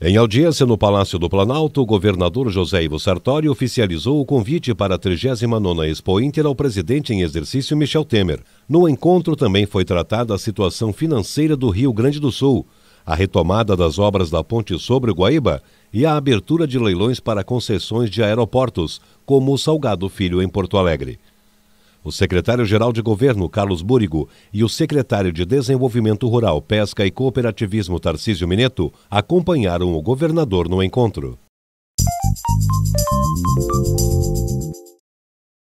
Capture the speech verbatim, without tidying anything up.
Em audiência no Palácio do Planalto, o governador José Ivo Sartori oficializou o convite para a trigésima nona Expointer ao presidente em exercício Michel Temer. No encontro também foi tratada a situação financeira do Rio Grande do Sul, a retomada das obras da ponte sobre o Guaíba e a abertura de leilões para concessões de aeroportos, como o Salgado Filho em Porto Alegre. O secretário-geral de Governo, Carlos Búrigo, e o secretário de Desenvolvimento Rural, Pesca e Cooperativismo, Tarcísio Minetto, acompanharam o governador no encontro.